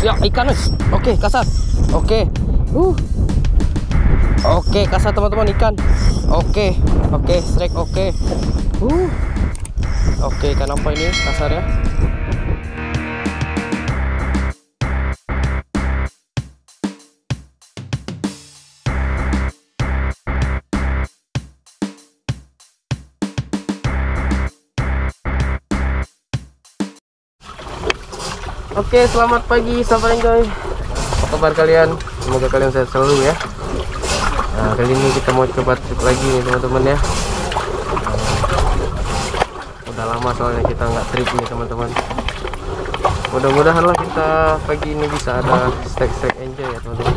Ya, ikan. Oke, kasar. Oke. Oke, kasar teman-teman, ikan. Oke, strike. Oke, ikan apa ini? Kasar ya. Oke, selamat pagi sahabat enjoy. Apa kabar kalian? Semoga kalian sehat selalu ya. Nah, kali ini kita mau coba trip lagi nih teman-teman ya. Udah lama soalnya kita nggak trip nih teman-teman. Mudah-mudahan lah kita pagi ini bisa ada strike-strike enjoy ya teman-teman.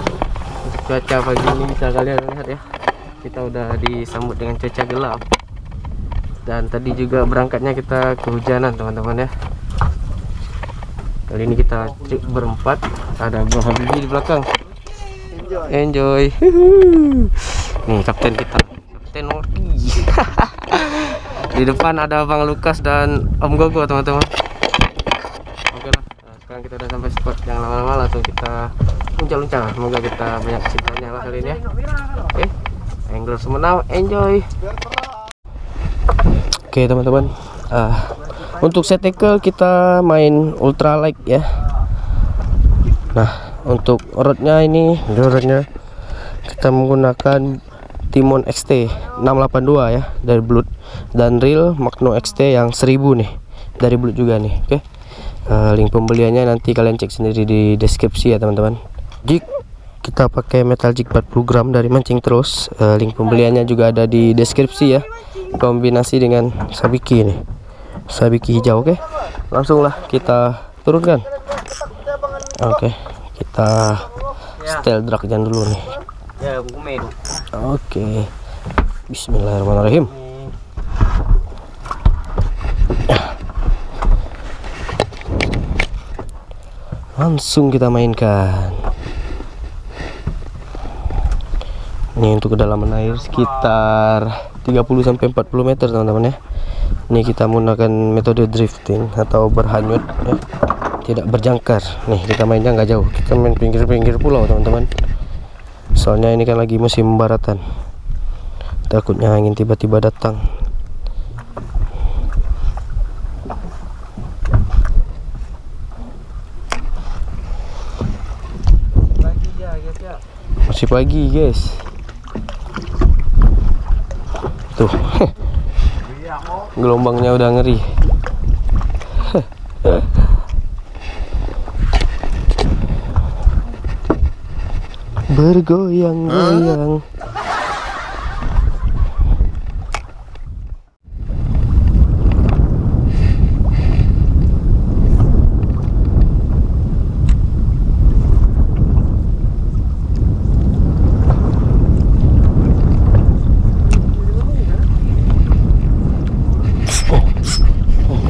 Cuaca pagi ini bisa kalian lihat ya. Kita udah disambut dengan cuaca gelap. Dan tadi juga berangkatnya kita kehujanan teman-teman ya. Kali ini kita trip berempat, ada Bang Habib di belakang. Enjoy. Nih kapten kita, Kapten Mori. Di depan ada Bang Lukas dan Om Gogo teman-teman. Oke lah, nah, sekarang kita udah sampai spot. Yang lama-lama langsung kita luncal-luncal. Semoga kita banyak cintanya lah kali ini ya. Oke, angler semenau, enjoy. Oke teman-teman. Untuk set tackle kita main ultralight ya. Nah, untuk rodnya ini, kita menggunakan Timon XT 682 ya dari Blood, dan reel Magno XT yang 1000 nih dari Blood juga nih. Oke. Link pembeliannya nanti kalian cek sendiri di deskripsi ya teman-teman. Jig kita pakai metal jig 40 gram dari Mancing Terus. Link pembeliannya juga ada di deskripsi ya. Kombinasi dengan sabiki nih. Sabiki hijau. Oke, langsunglah kita turunkan. Oke, kita setel dragjan dulu nih. Oke, bismillahirrahmanirrahim. Langsung kita mainkan. Ini untuk kedalaman air sekitar 30-40 meter teman-teman ya. Ini kita menggunakan metode drifting atau berhanyut ya. Tidak berjangkar. Nih kita mainnya nggak jauh, kita main pinggir-pinggir pulau teman-teman. Soalnya ini kan lagi musim baratan, takutnya angin tiba-tiba datang. Masih pagi guys. Tuh gelombangnya udah ngeri. Bergoyang-goyang.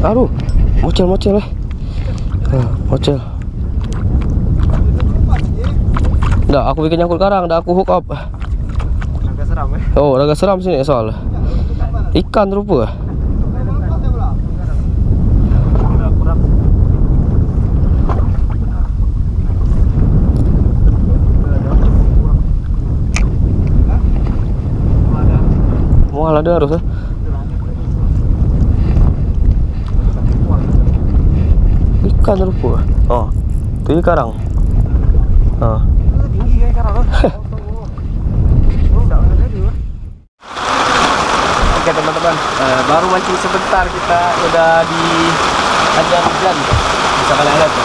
Aduh, mocel-mocel lah. Mocel. Nggak, aku bikin nyangkut karang, nggak aku hook up. Raga seram ya? Oh, raga seram sini soalnya. Ikan rupa. Mual ada harus ya? Ikan rupa. Oh, itu karang. Oh. Tinggi kayak karang. Oke teman-teman, baru mancing sebentar kita udah di ajar hujan. Bisa kalian lihat ya.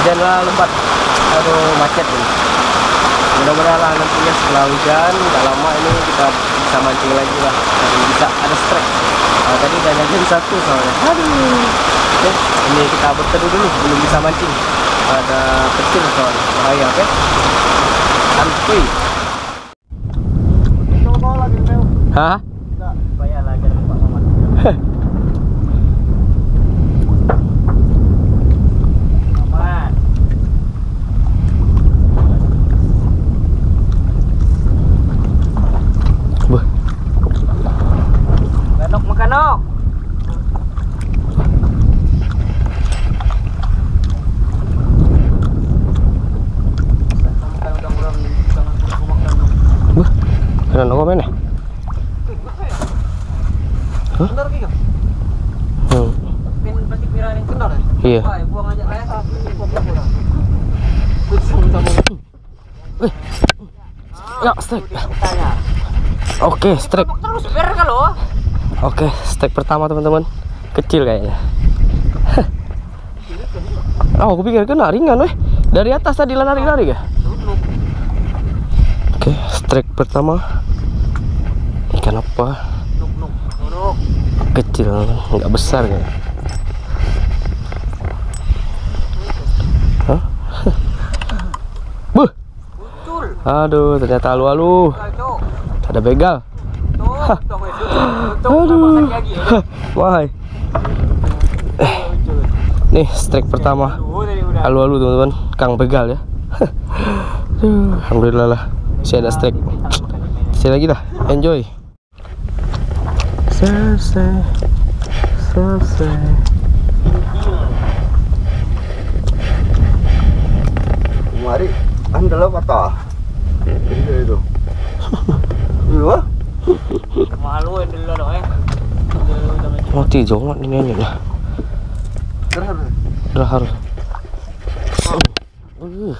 Hujan lah lebat. Aduh macet ini. Mudah-mudahan lah nantinya setelah hujan nggak lama ini kita bisa mancing lagi lah. Jadi bisa ada strike. Tadi udah nyajin satu soalnya. Aduh. Oke, ini kita berteduh dulu, belum bisa mancing. Ada kecil soalnya, bahaya. Oke, santuy. Hah? Enggak, bahaya lagi ada tempat sama. Kena apa mana? Hah? Iya. Buang aja oke, strike. Oke, strike pertama teman-teman. Kecil kayaknya. Oh, aku pikir kena ringan weh. Dari atas tadi lari-lari ya. Oke, strike pertama. Ikan apa? Kecil, nggak besar kayaknya. Hah? Buh. Aduh, ternyata alu-alu. Ada begal. Hah. Aduh. Wahai. Nih, strike pertama. Alu-alu teman-teman, Kang begal ya. Aduh, alhamdulillah lah. Saya ada strike. Saya lagi lah, enjoy. Selesai. Mari, andal apa? Itu. Dua. Malu andal doh ya. Mati jongot ini lah. Dahar.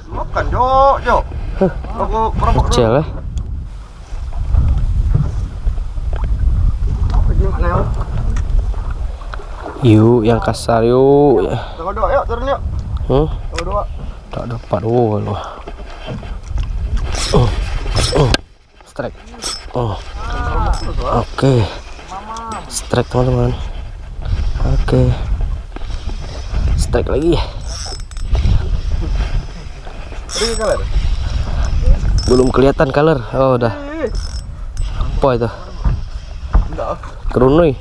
Makan jok. Aku kerombak. Kecil eh. Yuk yang kasar yuk. Tunggu doh, yuk turun yuk. Tunggu doh. Tak dapat oh loh. Oh. Strike. Oh. Oke. Strike teman-teman. Oke. Strike lagi. Belum kelihatan color. Oh udah. Apa itu? Kerunui.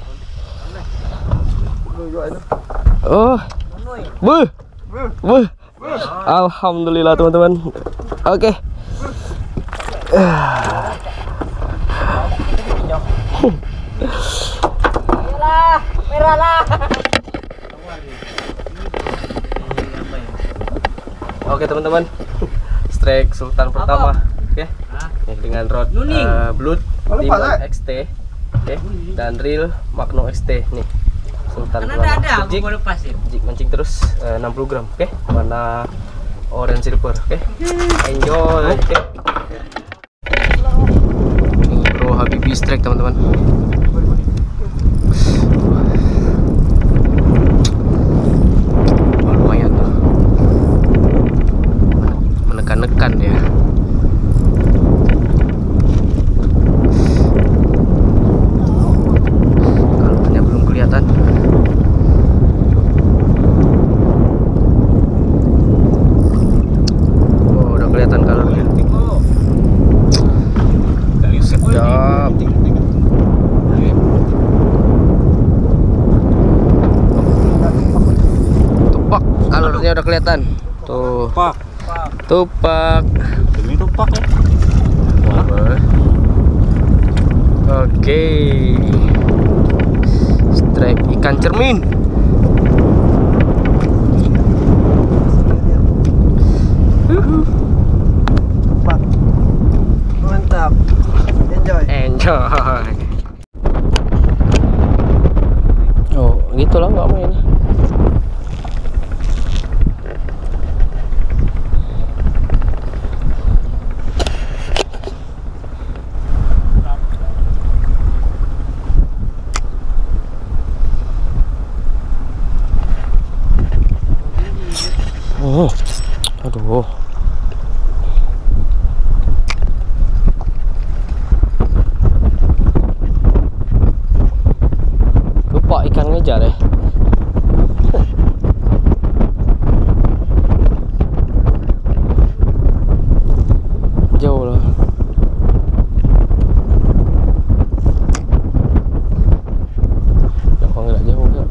Oh. Buh. Buh. Alhamdulillah teman-teman. Oke. Iyalah, merah lah. Oke teman-teman. Strike Sultan pertama, oke. Okay. Dengan rod blood Timon XT, oke. Okay. Dan reel Magno XT nih. Sultan ada jig, jig mancing terus 60 gram, oke? Okay? Warna orange silver, oke? Okay? Enjoy, oke? Okay. Bro Habib strike teman-teman. Oh, lumayan tuh, menekan-nekan ya. Udah kelihatan tuh tupak demi tupak ya. Oke, strike ikan cermin. Mantap, enjoy. Oh gitulah nggak main. Aduh. Kepak ikan ngejar ya. Jauh lah. Kok enggak jauh enggak?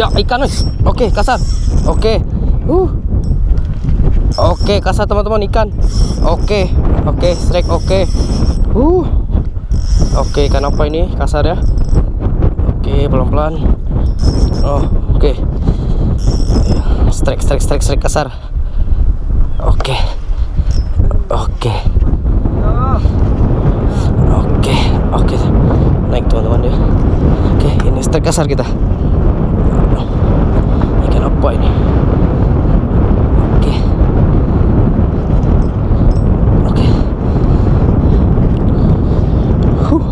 Ya ikan wes. Oke, kasar. Oke. Oke, kasar teman-teman ikan. Oke. Oke, strike oke. Oke, ikan apa ini? Kasar ya. Oke, pelan-pelan. Oh, oke. Strike kasar. Oke. Naik teman-teman ya. Oke, ini strike kasar kita. Ikan apa ini?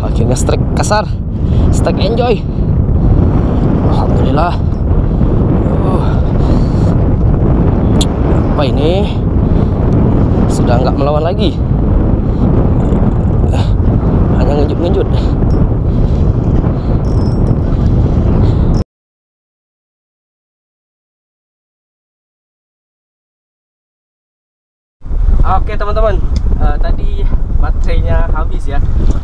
Akhirnya strike kasar, strike enjoy. Alhamdulillah. Apa ini? Sudah nggak melawan lagi. Hanya ngejut-ngejut. Oke teman-teman, tadi baterainya habis ya.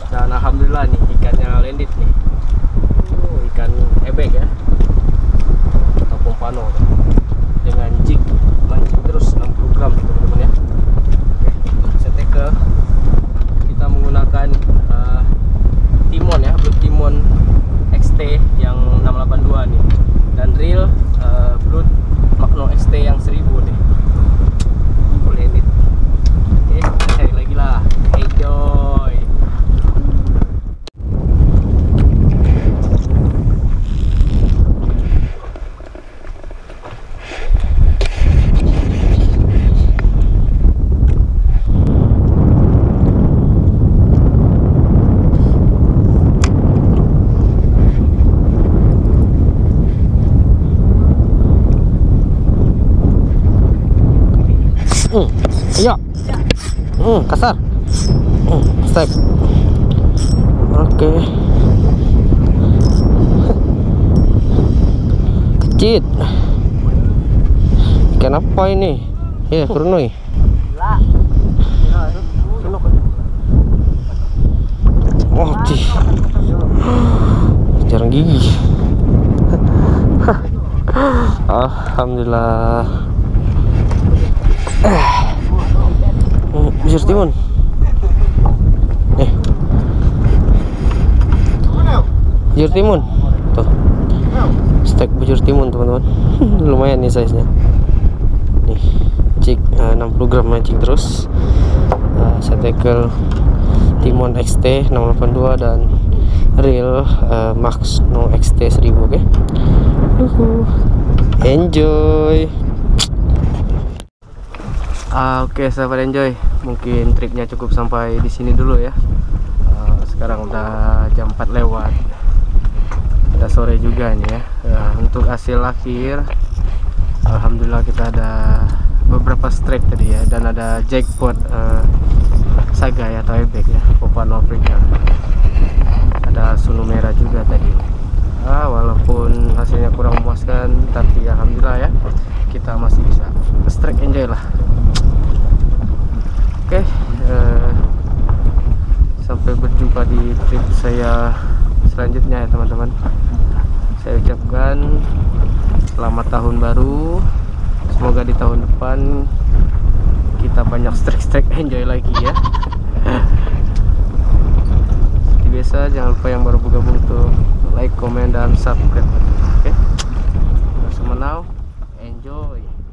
Dan alhamdulillah nih ikannya landed nih. Ikan ebek ya, atau pompano dengan jig mancing terus 60 gram teman-teman ya. Oke, seteke kita menggunakan Timon ya, blue Timon XT yang 682 nih, dan reel blue Magno XT yang 1000 nih. Iya. Kasar. Strike. Oke. Kecil. Ikan apa ini? Ya, kurunoi. Oh, jarang gigi. Alhamdulillah. Bisa Timon nih, bujur timun tuh, stek bujur timun teman-teman. Lumayan nih size nya nih, cik 60 gram mancing terus. Saya tackle Timon XT 682 dan reel Magno XT 1000. Oke, enjoy. Oke, sahabat enjoy, mungkin triknya cukup sampai di sini dulu ya. Sekarang udah jam 4 lewat, udah sore juga nih ya. Untuk hasil akhir, alhamdulillah kita ada beberapa strike tadi ya, dan ada jackpot sagai atau ebek ya, Papua Afrika. Ada sunu merah juga tadi. Walaupun hasilnya kurang memuaskan, tapi alhamdulillah ya, kita masih bisa strike, enjoy lah. Oke, sampai berjumpa di trip saya selanjutnya ya teman-teman. Saya ucapkan selamat tahun baru, semoga di tahun depan kita banyak strike-strike enjoy lagi ya. Seperti biasa, jangan lupa yang baru bergabung tuh like, comment, dan subscribe. Oke, so for now, enjoy.